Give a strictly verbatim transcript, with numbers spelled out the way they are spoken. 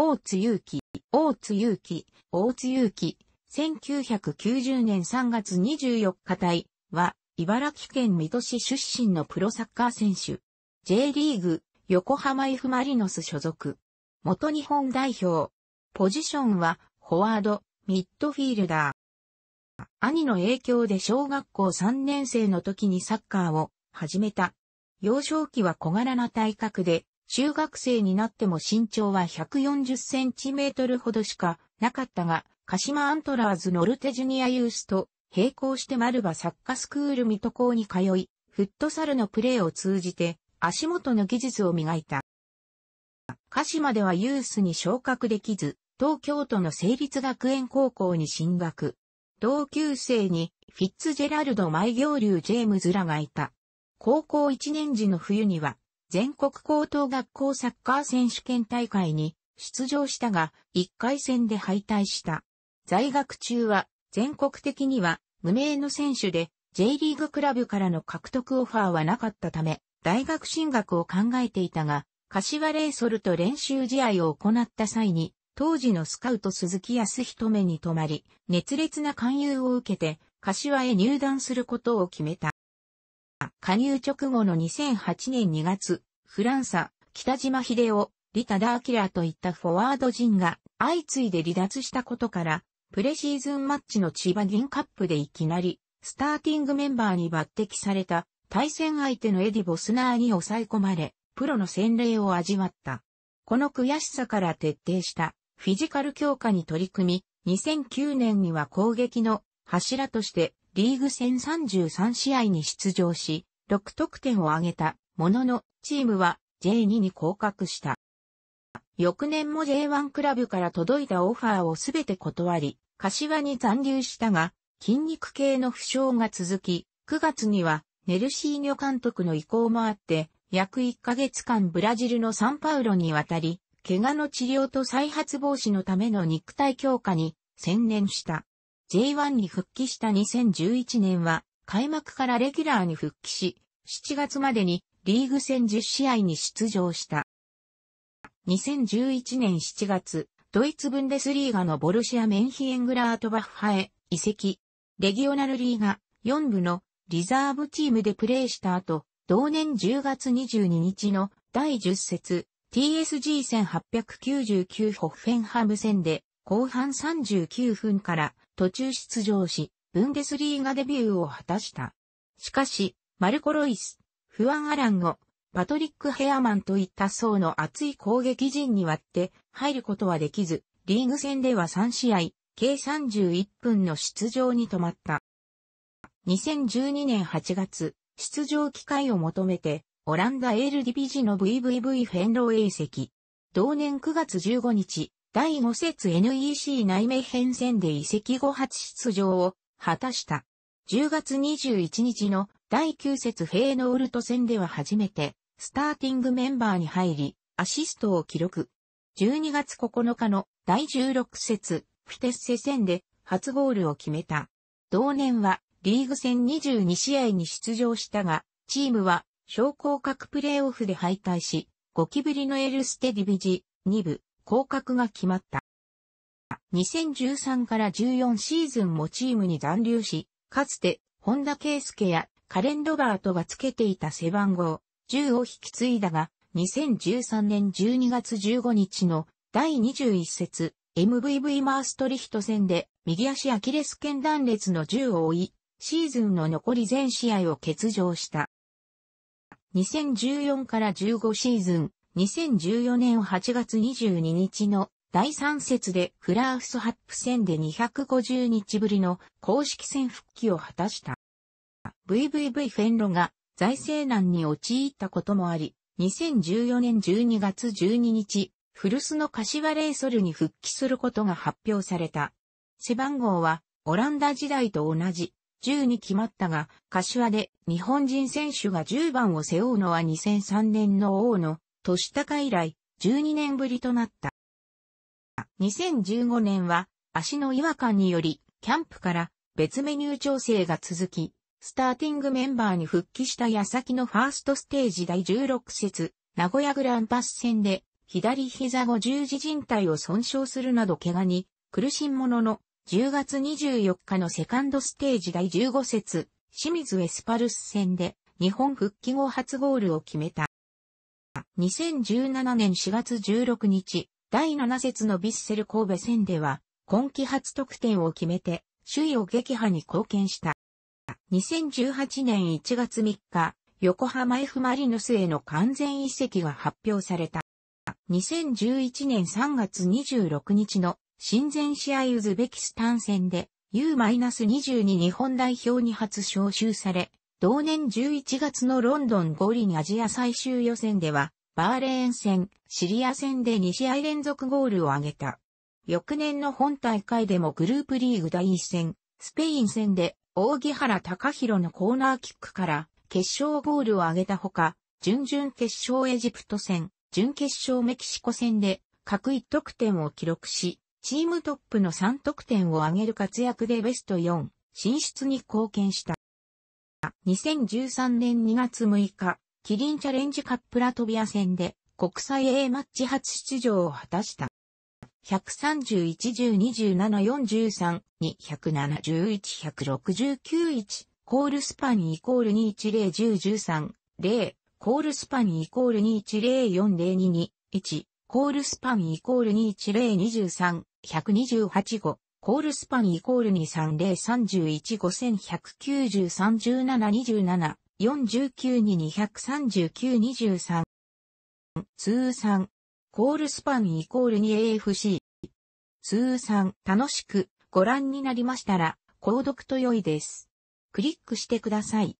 大津祐樹、大津祐樹、大津祐樹、せんきゅうひゃくきゅうじゅうねんさんがつにじゅうよっか隊は、茨城県水戸市出身のプロサッカー選手。J リーグ、横浜 F マリノス所属。元日本代表。ポジションは、フォワード、ミッドフィールダー。兄の影響で小学校さんねんせいの時にサッカーを始めた。幼少期は小柄な体格で、中学生になっても身長はひゃくよんじゅっセンチメートルほどしかなかったが、鹿島アントラーズノルテジュニアユースと並行してマルバサッカースクール水戸校に通い、フットサルのプレーを通じて足元の技術を磨いた。鹿島ではユースに昇格できず、東京都の成立学園高校に進学。同級生にフィッツジェラルド・毎行龍ジェームズらがいた。高校いちねん時の冬には、全国高等学校サッカー選手権大会に出場したが、いっかいせんで敗退した。在学中は、全国的には無名の選手で、J リーグクラブからの獲得オファーはなかったため、大学進学を考えていたが、柏レイソルと練習試合を行った際に、当時のスカウト鈴木康人目に留まり、熱烈な勧誘を受けて、柏へ入団することを決めた。加入直後のにせんはちねんにがつ、フランサ、北島秀夫、利多田明といったフォワード陣が相次いで離脱したことから、プレシーズンマッチの千葉銀カップでいきなり、スターティングメンバーに抜擢された、対戦相手のエディ・ボスナーに抑え込まれ、プロの洗礼を味わった。この悔しさから徹底した、フィジカル強化に取り組み、にせんきゅうねんには攻撃の柱として、リーグ戦さんじゅうさんしあいに出場し、ろくとくてんを挙げたものの、チームは ジェイツー に降格した。翌年も ジェイワン クラブから届いたオファーをすべて断り、柏に残留したが、筋肉系の負傷が続き、くがつにはネルシーニョ監督の意向もあって、約いっかげつかんブラジルのサンパウロに渡り、怪我の治療と再発防止のための肉体強化に専念した。ジェイワン に復帰したにせんじゅういちねんは開幕からレギュラーに復帰し、しちがつまでにリーグ戦じゅっしあいに出場した。にせんじゅういちねんしちがつ、ドイツブンデスリーガのボルシア・メンヒエングラートバッハへ移籍。レギオナルリーガよん部のリザーブチームでプレーした後、同年じゅうがつにじゅうににちのだいじゅっせつ ティーエスジー 戦はっぴゃくきゅうじゅうきゅうホッフェンハム戦で後半さんじゅうきゅうふんから途中出場し、ブンデスリーガデビューを果たした。しかし、マルコ・ロイス、フアン・アランゴ、パトリック・ヘアマンといった層の厚い攻撃陣に割って入ることはできず、リーグ戦ではさんしあい、計さんじゅういっぷんの出場に止まった。にせんじゅうにねんはちがつ、出場機会を求めて、オランダ・エールディビジの ブイブイブイ フェンローへ移籍。同年くがつじゅうごにち、だいご節 エヌイーシー ナイメヘン戦で移籍後初出場を果たした。じゅうがつにじゅういちにちのだいきゅう節フェーノールト戦では初めてスターティングメンバーに入りアシストを記録。じゅうにがつここのかのだいじゅうろく節フィテッセ戦で初ゴールを決めた。同年はリーグ戦にじゅうにしあいに出場したが、チームは昇降格プレーオフで敗退し、ゴキブリのエルステディビジに部。降格が決まった。にせんじゅうさんからじゅうよんシーズンもチームに残留し、かつて、本田圭佑やカレン・ロバートがつけていた背番号じゅうを引き継いだが、にせんじゅうさんねんじゅうにがつじゅうごにちのだいにじゅういち節 エムブイブイ マーストリヒト戦で右足アキレス腱断裂のじゅうを負い、シーズンの残り全試合を欠場した。にせんじゅうよんからじゅうごシーズン、にせんじゅうよねんはちがつにじゅうににちのだいさん節でフラーフスハップ戦でにひゃくごじゅうにちぶりの公式戦復帰を果たした。ブイブイブイ フェンロが財政難に陥ったこともあり、にせんじゅうよねんじゅうにがつじゅうににち、古巣の柏レイソルに復帰することが発表された。背番号はオランダ時代と同じじゅうに決まったが、柏で日本人選手がじゅうばんを背負うのはにせんさんねんの大野俊孝以来、じゅうにねんぶりとなった。にせんじゅうごねんは、足の違和感により、キャンプから別メニュー調整が続き、スターティングメンバーに復帰した矢先のファーストステージだいじゅうろく節、名古屋グランパス戦で、左膝後十字靭帯を損傷するなど怪我に苦しんものの、じゅうがつにじゅうよっかのセカンドステージだいじゅうごせつ、清水エスパルス戦で日本復帰後初ゴールを決めた。にせんじゅうななねんしがつじゅうろくにち、だいななせつのヴィッセル神戸戦では、今季初得点を決めて、首位を撃破に貢献した。にせんじゅうはちねんいちがつみっか、横浜 F ・マリノスへの完全移籍が発表された。にせんじゅういちねんさんがつにじゅうろくにちの親善試合ウズベキスタン戦で ユーにじゅうに 日本代表に初招集され、同年じゅういちがつのロンドン五輪アジア最終予選では、バーレーン戦、シリア戦でにしあいれんぞくゴールを挙げた。翌年の本大会でもグループリーグだいいっせん、スペイン戦で、扇原貴弘のコーナーキックから、決勝ゴールを挙げたほか、準々決勝エジプト戦、準決勝メキシコ戦で、各いちとくてんを記録し、チームトップのさんとくてんを挙げる活躍でベストよん進出に貢献した。にせんじゅうさんねんにがつむいか、キリンチャレンジカップラトビア戦で国際 A マッチ初出場を果たした。いちさんいちいちいちななよんさんにいちなないちいちろくきゅういち、コールスパンイコールにいちぜろいちぜろいちさんぜろ、コールスパンイコールにいちぜろよんぜろににいち、コールスパンイコールにいちぜろにさんいちにはちご、コールスパンイコールにさんぜろさんいちごいちきゅうさんさんななにななよんきゅうににさんきゅうにさん。通算。コールスパンイコール にエーエフシー。通算。楽しくご覧になりましたら、購読と良いです。クリックしてください。